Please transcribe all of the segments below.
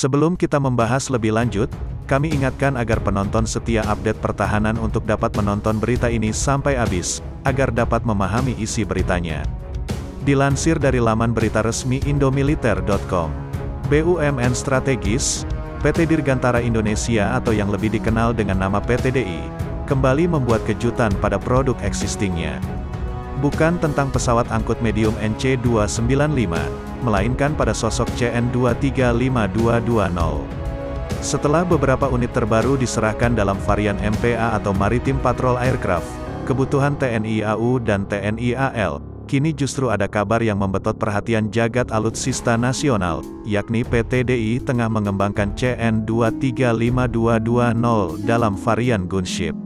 Sebelum kita membahas lebih lanjut, kami ingatkan agar penonton setia update pertahanan untuk dapat menonton berita ini sampai habis, agar dapat memahami isi beritanya. Dilansir dari laman berita resmi Indomiliter.com, BUMN strategis, PT Dirgantara Indonesia atau yang lebih dikenal dengan nama PTDI, kembali membuat kejutan pada produk existingnya. Bukan tentang pesawat angkut medium NC-295, melainkan pada sosok CN-235-220. Setelah beberapa unit terbaru diserahkan dalam varian MPA atau Maritime Patrol Aircraft, kebutuhan TNI AU dan TNI AL, kini justru ada kabar yang membetot perhatian jagat alutsista nasional, yakni PTDI tengah mengembangkan CN-235-220 dalam varian gunship.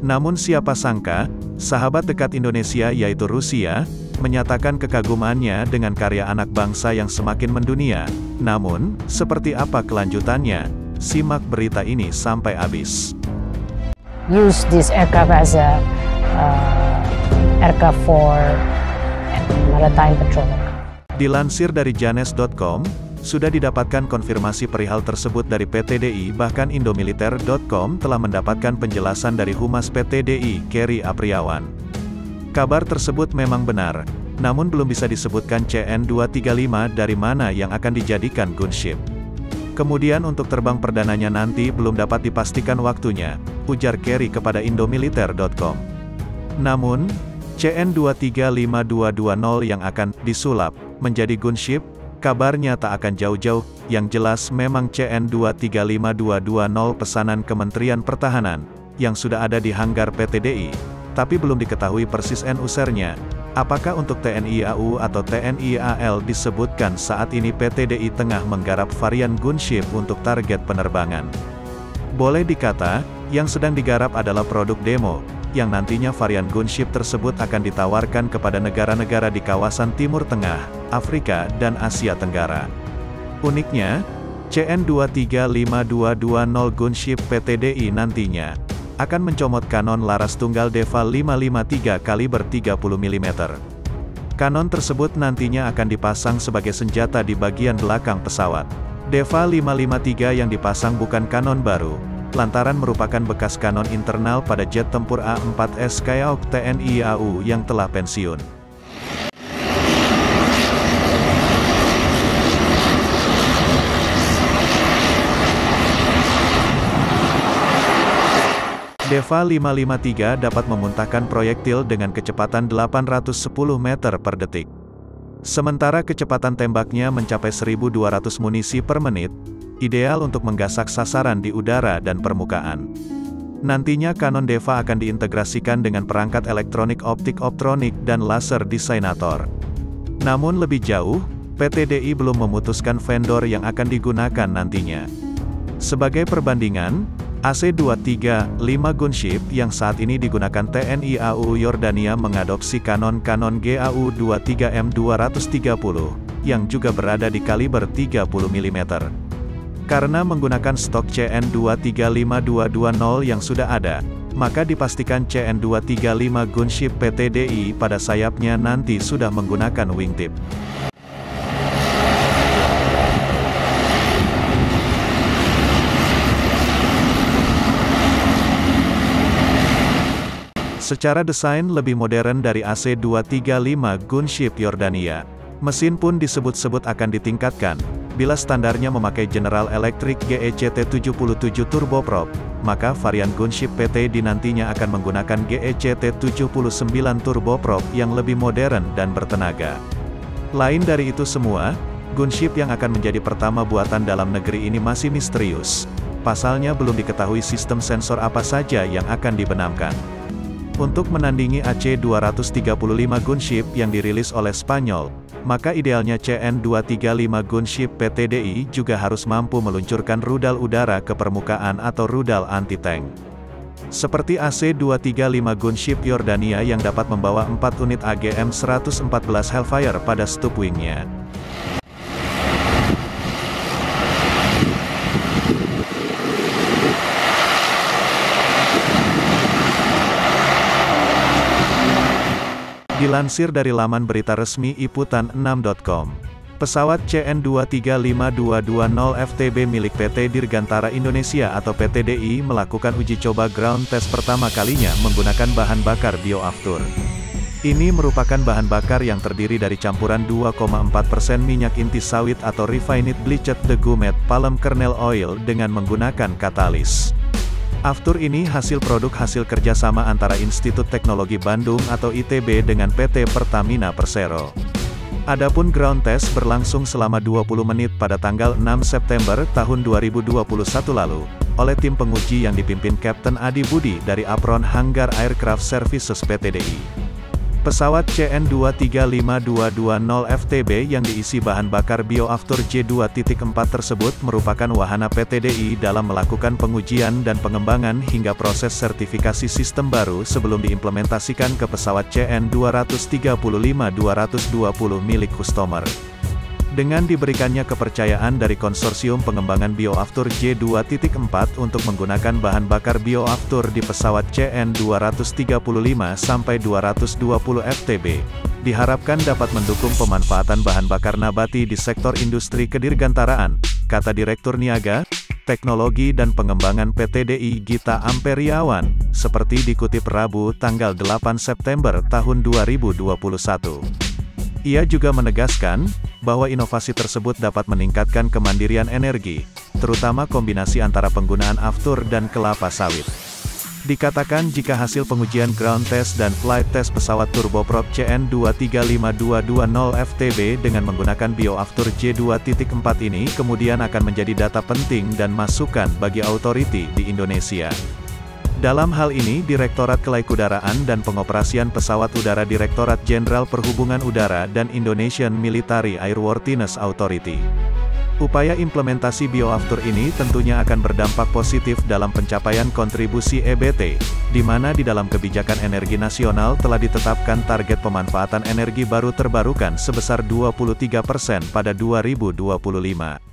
Namun siapa sangka, sahabat dekat Indonesia yaitu Rusia, menyatakan kekagumannya dengan karya anak bangsa yang semakin mendunia. Namun, seperti apa kelanjutannya? Simak berita ini sampai habis. Use this aircraft as a aircraft for maritime patrol. Dilansir dari Janes.com, sudah didapatkan konfirmasi perihal tersebut dari PTDI, bahkan Indomiliter.com telah mendapatkan penjelasan dari Humas PTDI, Kerry Apriawan. Kabar tersebut memang benar, namun belum bisa disebutkan CN-235 dari mana yang akan dijadikan gunship. Kemudian untuk terbang perdananya nanti belum dapat dipastikan waktunya, ujar Kerry kepada Indomiliter.com. Namun, CN-235-220 yang akan disulap menjadi gunship, kabarnya tak akan jauh-jauh. Yang jelas memang CN-235-220 pesanan Kementerian Pertahanan, yang sudah ada di hanggar PTDI. Tapi belum diketahui persis end-usernya. Apakah untuk TNI AU atau TNI AL disebutkan saat ini PTDI tengah menggarap varian gunship untuk target penerbangan. Boleh dikata, yang sedang digarap adalah produk demo, yang nantinya varian gunship tersebut akan ditawarkan kepada negara-negara di kawasan Timur Tengah, Afrika, dan Asia Tenggara. Uniknya, CN-235-220 gunship PTDI nantinya akan mencomot kanon laras tunggal Deva 553 kaliber 30 mm. Kanon tersebut nantinya akan dipasang sebagai senjata di bagian belakang pesawat. Deva 553 yang dipasang bukan kanon baru, lantaran merupakan bekas kanon internal pada jet tempur A-4S Skyhawk TNI AU yang telah pensiun. Deva 553 dapat memuntahkan proyektil dengan kecepatan 810 meter per detik. Sementara kecepatan tembaknya mencapai 1.200 munisi per menit, ideal untuk menggasak sasaran di udara dan permukaan. Nantinya kanon Deva akan diintegrasikan dengan perangkat elektronik optik optronik dan laser designator. Namun lebih jauh, PTDI belum memutuskan vendor yang akan digunakan nantinya. Sebagai perbandingan, AC-235 gunship yang saat ini digunakan TNI AU Yordania mengadopsi kanon-kanon GAU-23M230, yang juga berada di kaliber 30 mm. Karena menggunakan stok CN-235-220 yang sudah ada, maka dipastikan CN-235 gunship PTDI pada sayapnya nanti sudah menggunakan wingtip. Secara desain lebih modern dari AC-235 gunship Yordania. Mesin pun disebut-sebut akan ditingkatkan. Bila standarnya memakai General Electric GE CT77 turboprop, maka varian gunship PT nantinya akan menggunakan GE CT79 turboprop yang lebih modern dan bertenaga. Lain dari itu semua, gunship yang akan menjadi pertama buatan dalam negeri ini masih misterius. Pasalnya belum diketahui sistem sensor apa saja yang akan dibenamkan. Untuk menandingi AC-235 gunship yang dirilis oleh Spanyol, maka idealnya CN-235 gunship PTDI juga harus mampu meluncurkan rudal udara ke permukaan atau rudal anti-tank. Seperti AC-235 gunship Yordania yang dapat membawa 4 unit AGM-114 Hellfire pada stup wingnya. Dilansir dari laman berita resmi iputan 6.com, Pesawat CN-235220 FTB milik PT Dirgantara Indonesia atau PTDI melakukan uji coba ground test pertama kalinya menggunakan bahan bakar BioAftur. Ini merupakan bahan bakar yang terdiri dari campuran 2,4% minyak inti sawit atau Refined Bleached Degummed Palem kernel oil dengan menggunakan katalis. Avtur ini hasil produk hasil kerjasama antara Institut Teknologi Bandung atau ITB dengan PT Pertamina Persero. Adapun ground test berlangsung selama 20 menit pada tanggal 6 September tahun 2021 lalu, oleh tim penguji yang dipimpin Kapten Adi Budi dari Apron Hanggar Aircraft Services PTDI. Pesawat CN-235220 FTB yang diisi bahan bakar BioAftur J2.4 tersebut merupakan wahana PTDI dalam melakukan pengujian dan pengembangan hingga proses sertifikasi sistem baru sebelum diimplementasikan ke pesawat CN-235-220 milik customer. Dengan diberikannya kepercayaan dari konsorsium pengembangan BioAftur J2.4 untuk menggunakan bahan bakar BioAftur di pesawat CN-235-220 FTB, diharapkan dapat mendukung pemanfaatan bahan bakar nabati di sektor industri kedirgantaraan, kata Direktur Niaga, Teknologi dan Pengembangan PTDI Gita Amperiawan, seperti dikutip Rabu tanggal 8 September tahun 2021. Ia juga menegaskan, bahwa inovasi tersebut dapat meningkatkan kemandirian energi, terutama kombinasi antara penggunaan aftur dan kelapa sawit. Dikatakan jika hasil pengujian ground test dan flight test pesawat turboprop CN-235220 FTB dengan menggunakan BioAftur J2.4 ini kemudian akan menjadi data penting dan masukan bagi authority di Indonesia. Dalam hal ini Direktorat Kelaikudaraan dan Pengoperasian Pesawat Udara, Direktorat Jenderal Perhubungan Udara dan Indonesian Military Airworthiness Authority. Upaya implementasi BioAftur ini tentunya akan berdampak positif dalam pencapaian kontribusi EBT, di mana di dalam kebijakan energi nasional telah ditetapkan target pemanfaatan energi baru terbarukan sebesar 23% pada 2025.